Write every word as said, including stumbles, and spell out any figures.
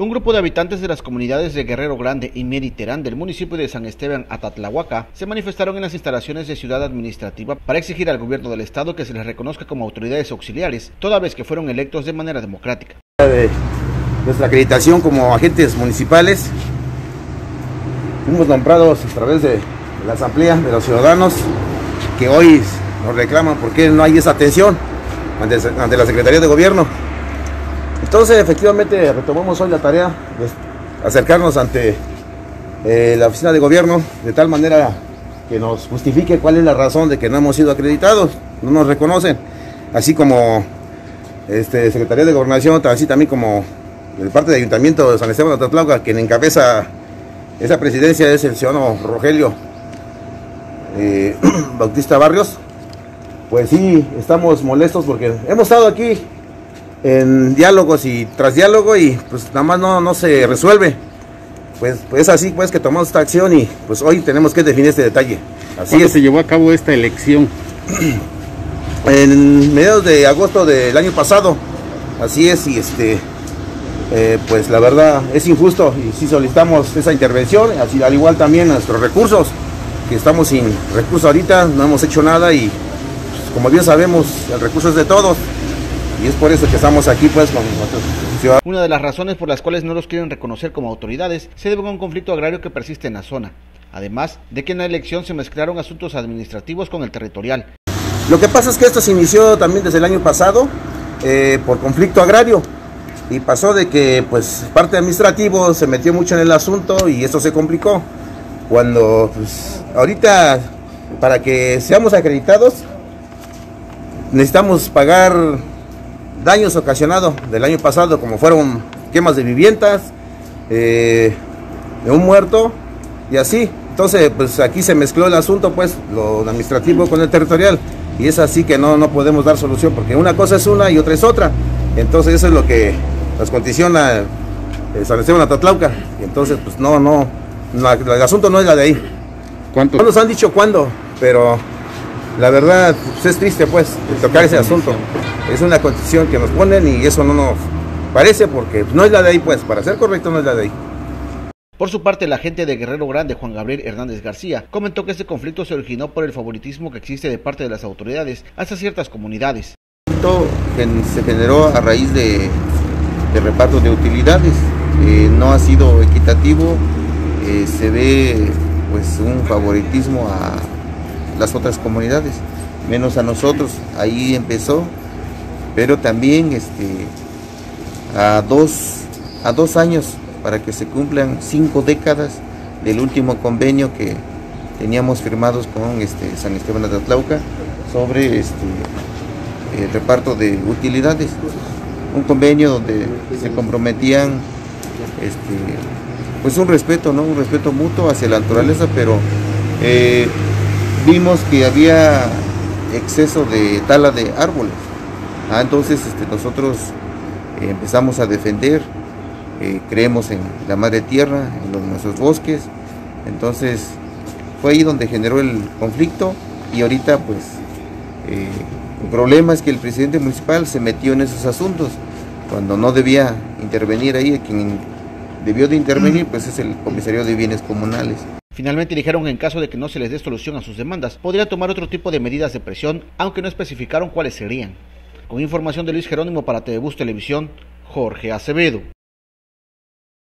Un grupo de habitantes de las comunidades de Guerrero Grande y Mier y Terán del municipio de San Esteban Atatlahuaca se manifestaron en las instalaciones de Ciudad Administrativa para exigir al gobierno del estado que se les reconozca como autoridades auxiliares, toda vez que fueron electos de manera democrática. De nuestra acreditación como agentes municipales, fuimos nombrados a través de la asamblea de los ciudadanos que hoy nos reclaman por qué no hay esa atención ante, ante la Secretaría de Gobierno. Entonces, efectivamente, retomamos hoy la tarea de acercarnos ante eh, la oficina de gobierno de tal manera que nos justifique cuál es la razón de que no hemos sido acreditados, no nos reconocen, así como este, Secretaría de Gobernación, así también como de parte del Ayuntamiento de San Esteban Atatlahuaca, quien encabeza esa presidencia es el ciudadano Rogelio eh, Bautista Barrios. Pues sí, estamos molestos porque hemos estado aquí en diálogos y tras diálogo y pues nada más no, no se resuelve. Pues, pues así pues que tomamos esta acción y pues hoy tenemos que definir este detalle. Así ¿Cuándo es. se llevó a cabo esta elección? En mediados de agosto del año pasado. Así es, y este eh, pues la verdad es injusto y sí solicitamos esa intervención, así al igual también nuestros recursos, que estamos sin recursos ahorita, no hemos hecho nada y pues, como bien sabemos, el recurso es de todos. Y es por eso que estamos aquí pues con nuestros ciudadanos. Una de las razones por las cuales no los quieren reconocer como autoridades se debe a un conflicto agrario que persiste en la zona, además de que en la elección se mezclaron asuntos administrativos con el territorial. Lo que pasa es que esto se inició también desde el año pasado eh, por conflicto agrario y pasó de que pues parte administrativa se metió mucho en el asunto y esto se complicó. Cuando pues, ahorita para que seamos acreditados necesitamos pagar daños ocasionados del año pasado, como fueron quemas de viviendas, eh, de un muerto y así. Entonces pues aquí se mezcló el asunto pues lo administrativo con el territorial y es así que no, no podemos dar solución porque una cosa es una y otra es otra. Entonces eso es lo que nos condiciona eh, San Esteban Atatlahuaca. Entonces pues no, no, la, la, el asunto no es la de ahí. ¿Cuánto? No nos han dicho cuándo, pero la verdad pues, es triste pues tocar ese asunto. Es una condición que nos ponen y eso no nos parece porque no es la de ahí, pues, para ser correcto no es la de ahí. Por su parte, el agente de Guerrero Grande, Juan Gabriel Hernández García, comentó que este conflicto se originó por el favoritismo que existe de parte de las autoridades hacia ciertas comunidades. Se generó a raíz de, de reparto de utilidades, eh, no ha sido equitativo, eh, se ve pues un favoritismo a las otras comunidades, menos a nosotros, ahí empezó. Pero también este, a, dos, a dos años para que se cumplan cinco décadas del último convenio que teníamos firmados con este, San Esteban Atatlahuaca sobre este, el reparto de utilidades. Un convenio donde se comprometían este, pues un respeto, ¿no? Un respeto mutuo hacia la naturaleza, pero eh, vimos que había exceso de tala de árboles. Ah, entonces este, nosotros eh, empezamos a defender, eh, creemos en la madre tierra, en los, nuestros bosques. Entonces fue ahí donde generó el conflicto y ahorita pues eh, el problema es que el presidente municipal se metió en esos asuntos cuando no debía intervenir ahí. Quien debió de intervenir pues es el comisario de bienes comunales. Finalmente dijeron que en caso de que no se les dé solución a sus demandas podría tomar otro tipo de medidas de presión, aunque no especificaron cuáles serían. Con información de Luis Jerónimo para TVBus Televisión, Jorge Acevedo.